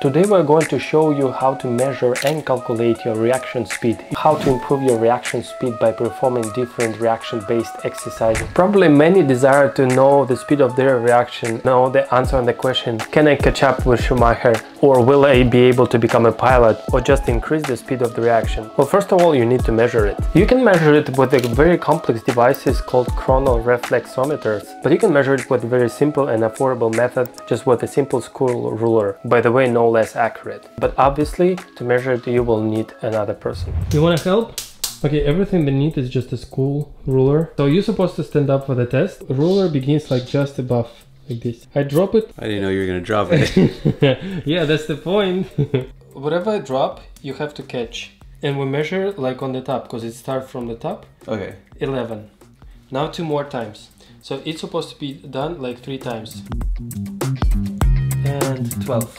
Today we're going to show you how to measure and calculate your reaction speed, how to improve your reaction speed by performing different reaction-based exercises. Probably many desire to know the speed of their reaction, know the answer on the question, can I catch up with Schumacher, or will I be able to become a pilot, or just increase the speed of the reaction? Well, first of all, you need to measure it. You can measure it with very complex devices called chronoreflexometers, but you can measure it with a very simple and affordable method, just with a simple school ruler. By the way, no less accurate, but obviously to measure it you will need another person. You want to help? Okay, everything they need is just a school ruler. So you're supposed to stand up for the test. The ruler begins like just above, like this. I drop it. I didn't know you were gonna drop it. Yeah, that's the point. Whatever I drop, you have to catch. And we measure like on the top, because it starts from the top. Okay. 11. Now 2 more times. So it's supposed to be done like 3 times. And 12.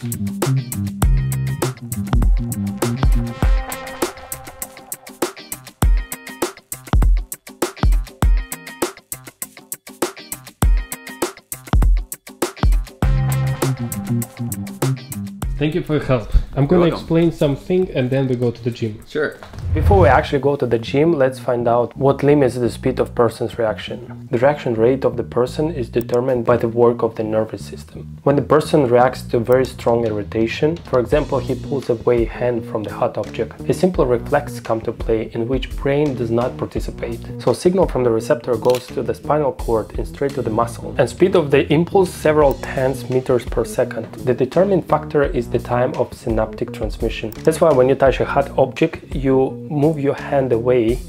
Thank you for your help. I'm going to explain something and then we go to the gym. Sure. Before we actually go to the gym, let's find out what limits the speed of person's reaction. The reaction rate of the person is determined by the work of the nervous system. When the person reacts to very strong irritation, for example, he pulls away hand from the hot object, a simple reflex comes to play in which brain does not participate. So signal from the receptor goes to the spinal cord and straight to the muscle. And speed of the impulse several tens meters per second. The determining factor is the time of synaptic transmission. That's why when you touch a hot object, you move your hand away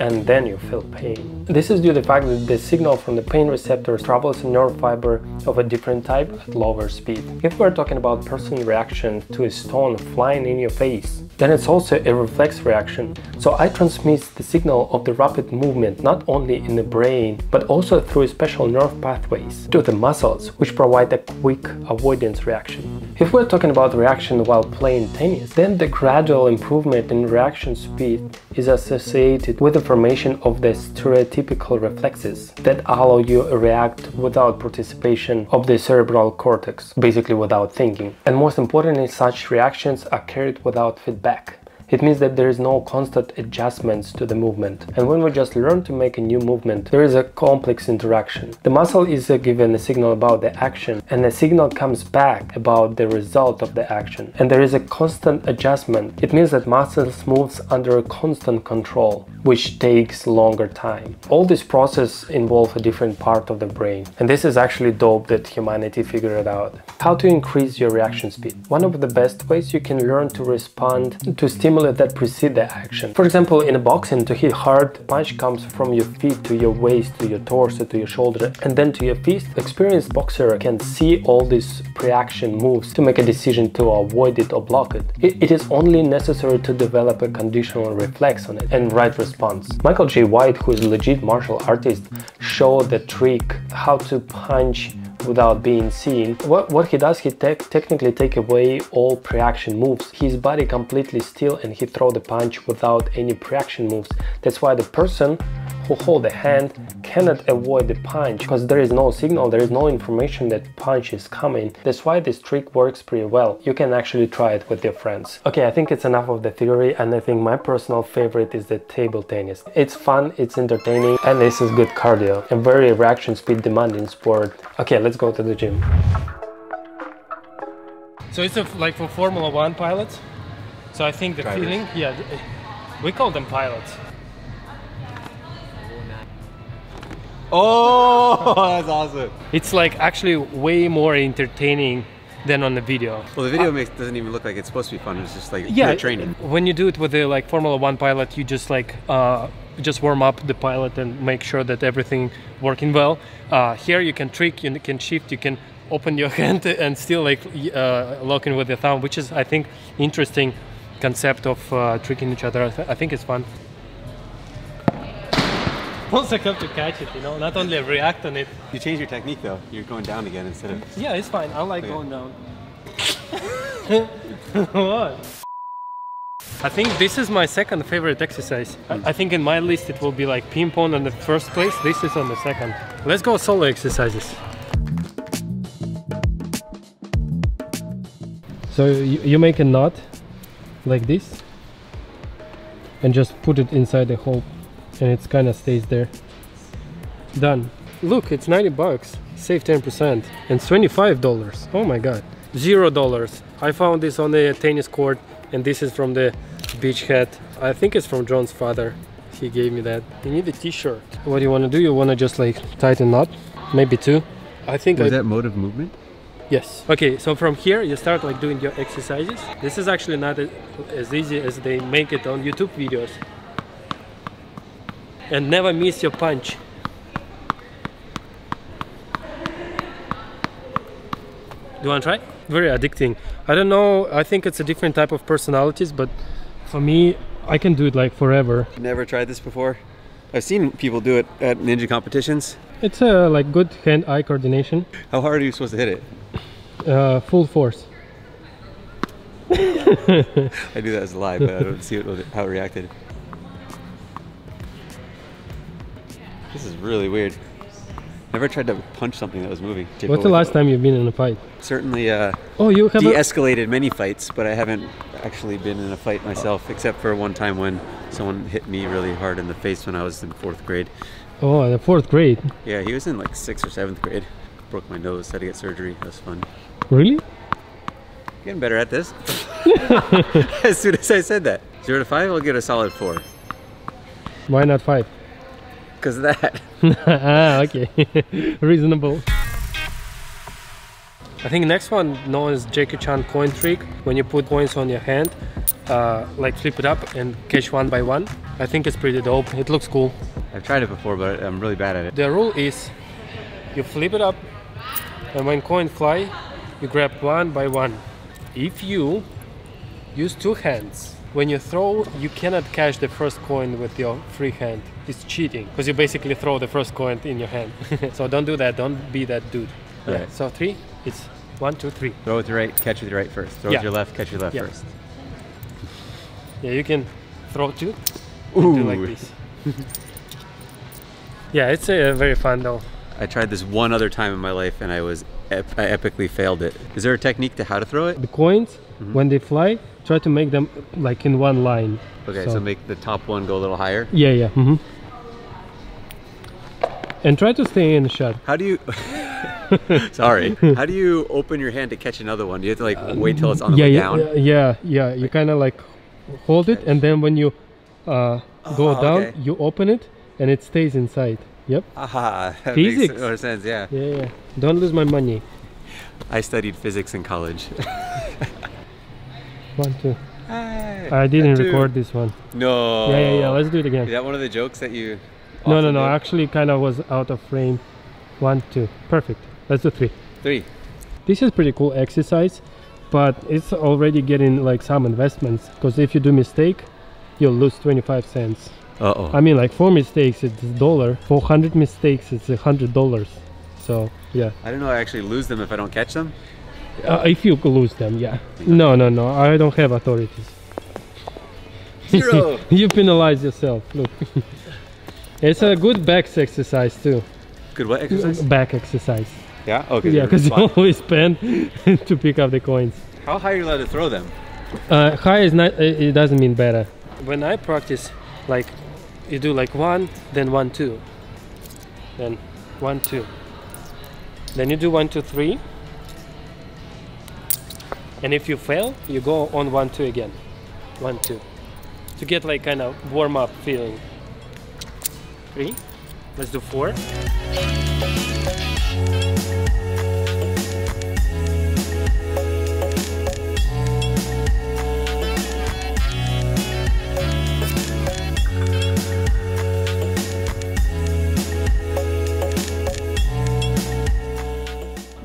and then you feel pain. This is due to the fact that the signal from the pain receptor travels a nerve fiber of a different type at lower speed. If we're talking about person's reaction to a stone flying in your face, then it's also a reflex reaction. So eye transmits the signal of the rapid movement not only in the brain, but also through special nerve pathways to the muscles, which provide a quick avoidance reaction. If we're talking about reaction while playing tennis, then the gradual improvement in reaction speed is associated with the formation of the stereotypical reflexes that allow you to react without participation of the cerebral cortex, basically without thinking. And most importantly, such reactions are carried without feedback. It means that there is no constant adjustments to the movement. And when we just learn to make a new movement, there is a complex interaction. The muscle is given a signal about the action, and the signal comes back about the result of the action. And there is a constant adjustment. It means that muscles moves under constant control, which takes longer time. All this process involves a different part of the brain. And this is actually dope that humanity figured it out. How to increase your reaction speed? One of the best ways you can learn to respond to stimuli that precede the action. For example, in a boxing, to hit hard, punch comes from your feet to your waist, to your torso, to your shoulder, and then to your fist. Experienced boxer can see all these pre-action moves to make a decision to avoid it or block it. It is only necessary to develop a conditional reflex on it and right response. Michael G. White, who is a legit martial artist, showed the trick how to punch without being seen. What he does, he technically take away all pre-action moves. His body completely still and he throw the punch without any pre-action moves. That's why the person who hold the hand cannot avoid the punch, because there is no signal, there is no information that punch is coming. That's why this trick works pretty well. You can actually try it with your friends. Okay, I think it's enough of the theory, and I think my personal favorite is the table tennis. It's fun, it's entertaining, and this is good cardio. A very reaction speed demanding sport. Okay, let's go to the gym. So it's like for Formula 1 pilots. So I think the feeling, yeah, we call them pilots. Oh, that's awesome. It's like actually way more entertaining than on the video. Well, the video doesn't even look like it's supposed to be fun. It's just like pure training. When you do it with the like Formula 1 pilot, you just like just warm up the pilot and make sure that everything working well. Here you can trick, you can shift, you can open your hand and still like lock in with the thumb, which is, I think, interesting concept of tricking each other. I think it's fun. Also have to catch it, you know, not only react on it. You change your technique though, you're going down again instead of... Yeah, it's fine, I like going down. What? I think this is my second favorite exercise. I think in my list it will be like ping pong on the first place, this is on the second. Let's go solo exercises. So you make a knot like this and just put it inside the hole, and it kind of stays there. Done. Look, it's 90 bucks, save 10%, and $25. Oh my god, $0. I found this on the tennis court, and this is from the beach hat. I think it's from John's father. He gave me that. You need a t-shirt. What do you want to do? You want to just like tighten knot, maybe two. I think is that mode of movement? Yes. Okay, so from here you start like doing your exercises. This is actually not as easy as they make it on YouTube videos. And never miss your punch. Do you want to try? Very addicting. I don't know, I think it's a different type of personalities, but for me, I can do it like forever. Never tried this before. I've seen people do it at ninja competitions. It's a like good hand-eye coordination. How hard are you supposed to hit it? Full force. I do that as a lie, but I don't see how it reacted. This is really weird. Never tried to punch something that was moving. What's the last time you've been in a fight? Certainly you have de-escalated many fights, but I haven't actually been in a fight myself, except for one time when someone hit me really hard in the face when I was in 4th grade. Oh, the 4th grade? Yeah, he was in like 6th or 7th grade. Broke my nose, had to get surgery. That was fun. Really? Getting better at this. As soon as I said that. 0 to 5, I'll get a solid 4. Why not 5? Because of that. Okay. Reasonable. I think next one known as Jackie Chan coin trick. When you put coins on your hand, like flip it up and catch one by one. I think it's pretty dope. It looks cool. I've tried it before, but I'm really bad at it. The rule is you flip it up, and when coins fly, you grab one by one. If you use two hands, when you throw, you cannot catch the first coin with your free hand. It's cheating, because you basically throw the first coin in your hand. So don't do that, don't be that dude. All right. So 3, it's 1, 2, 3. Throw with your right, catch with your right first. Throw with your left, catch your left first. Yeah, you can throw 2, and do like this. Yeah, it's very fun though. I tried this one other time in my life and I epically failed it. Is there a technique to how to throw it? The coins, when they fly, try to make them like in one line. Okay, so make the top one go a little higher? Yeah, yeah. And try to stay in the shot. How do you... Sorry. How do you open your hand to catch another one? Do you have to like wait till it's on the way down? Yeah. You kind of like hold it, and then when you go down, you open it and it stays inside. Yep. Aha. That physics. Makes more sense, yeah. Yeah. Don't lose my money. I studied physics in college. 1, 2. I didn't record this one. No. Yeah. Let's do it again. Is that one of the jokes that you... No. Actually, kind of was out of frame. 1, 2. Perfect. Let's do 3. 3. This is pretty cool exercise, but it's already getting like some investments, because if you do mistake, you'll lose 25 cents. I mean, like 4 mistakes, it's $1. 400 mistakes, it's $100. So yeah. I don't know. I actually lose them if I don't catch them. If you lose them, yeah. No. I don't have authorities. 0. You penalize yourself. Look. It's a good back exercise too. Good what exercise? Back exercise. Yeah. Okay. Yeah, because you always bend to pick up the coins. How high are you allowed to throw them? High is not. It doesn't mean better. When I practice, like you do like 1, then 1, 2, then 1, 2, then you do 1, 2, 3, and if you fail, you go on 1, 2 again, 1, 2, to get like kind of warm up feeling. 3, let's do 4.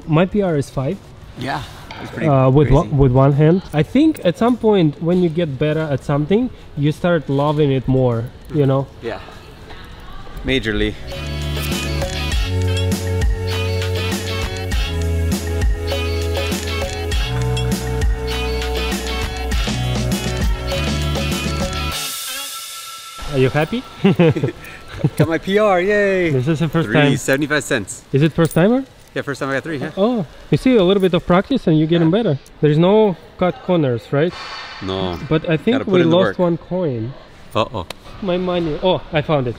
My PR is 5. Yeah, that's pretty with one hand. I think at some point when you get better at something, you start loving it more, you know? Yeah, majorly. Are you happy? Got my PR, yay! This is the first time. 75 cents. Is it first timer? Yeah, first time I got three, huh? Oh, you see, a little bit of practice and you get them better. There's no cut corners, right? No. But I think we lost one coin. Uh-oh. My money. Oh, I found it.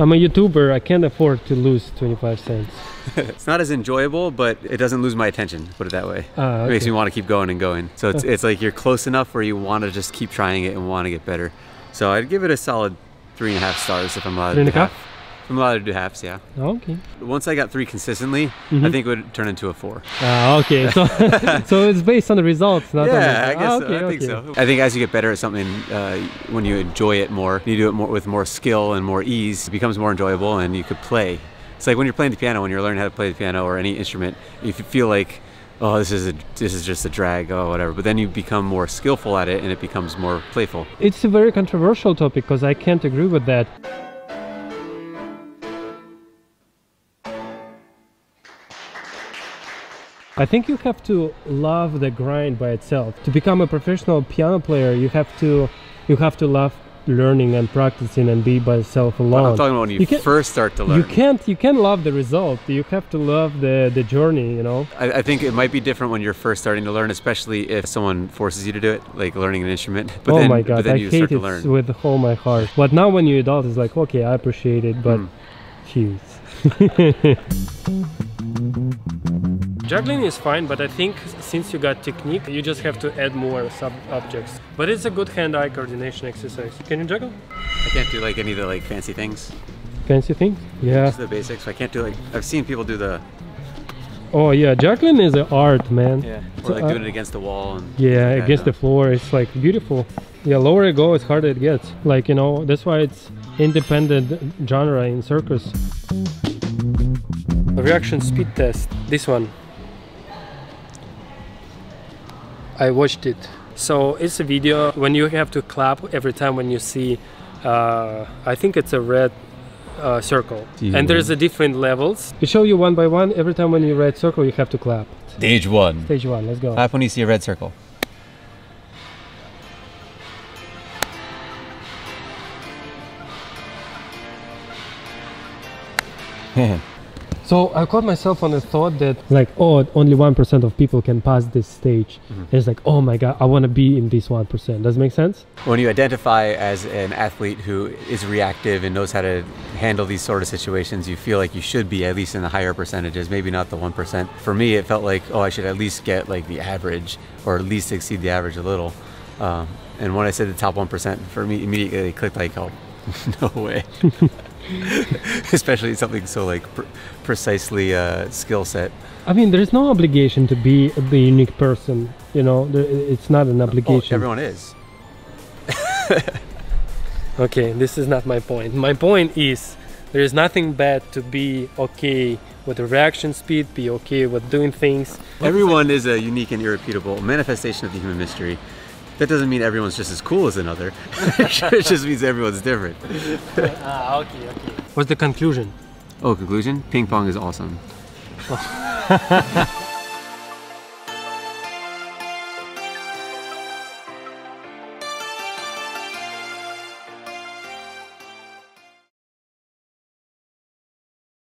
I'm a YouTuber. I can't afford to lose 25 cents. It's not as enjoyable, but it doesn't lose my attention, put it that way. Okay. It makes me want to keep going and going. So it's like you're close enough where you want to just keep trying it and want to get better. So I'd give it a solid 3.5 stars if I'm allowed to do half. I'm allowed to do halves, yeah. Okay. Once I got three consistently, I think it would turn into a 4. Okay. So, so it's based on the results, not on the... Yeah, I guess so. Okay, I think so. I think as you get better at something, when you enjoy it more, you do it more with more skill and more ease, it becomes more enjoyable and you could play. It's like when you're playing the piano, when you're learning how to play the piano or any instrument, if you feel like, oh, this is just a drag, oh, whatever. But then you become more skillful at it and it becomes more playful. It's a very controversial topic because I can't agree with that. I think you have to love the grind by itself. To become a professional piano player, you have to love learning and practicing and be by yourself alone. I'm talking about when you first start to learn. You can't love the result. You have to love the journey, you know? I think it might be different when you're first starting to learn, especially if someone forces you to do it, like learning an instrument. But oh my God, but then I hate it with all my heart. But now when you're adult, it's like, okay, I appreciate it, but jeez. Juggling is fine, but I think since you got technique, you just have to add more sub-objects. But it's a good hand-eye coordination exercise. Can you juggle? I can't do like any of the like fancy things. Fancy things? Yeah. Just the basics. I can't do like... I've seen people do the... Oh yeah, juggling is an art, man. Yeah. Or like doing it against the wall. And yeah, like against the floor. It's like beautiful. Yeah, lower it goes, harder it gets. Like, you know, that's why it's independent genre in circus. Reaction speed test. This one. I watched it. So it's a video when you have to clap every time when you see, I think it's a red circle. Yeah. And there's a different levels. We show you one by one. Every time when you red circle, you have to clap. Stage one. Stage one, let's go. Clap when you see a red circle. So I caught myself on the thought that like, oh, only 1% of people can pass this stage. It's like, oh my God, I want to be in this 1%. Does it make sense? When you identify as an athlete who is reactive and knows how to handle these sort of situations, you feel like you should be at least in the higher percentages, maybe not the 1%. For me, it felt like, oh, I should at least get like the average or at least exceed the average a little. And when I said the top 1%, for me, immediately it clicked like, oh, no way. Especially something so like precisely skill set. I mean, there is no obligation to be the unique person, you know. It's not an obligation. Oh, everyone is. Okay, this is not my point. My point is there is nothing bad to be okay with the reaction speed, be okay with doing things. Everyone is a unique and irrepeatable manifestation of the human mystery. That doesn't mean everyone's just as cool as another. It just means everyone's different. Okay. What's the conclusion? Oh, conclusion? Ping pong is awesome.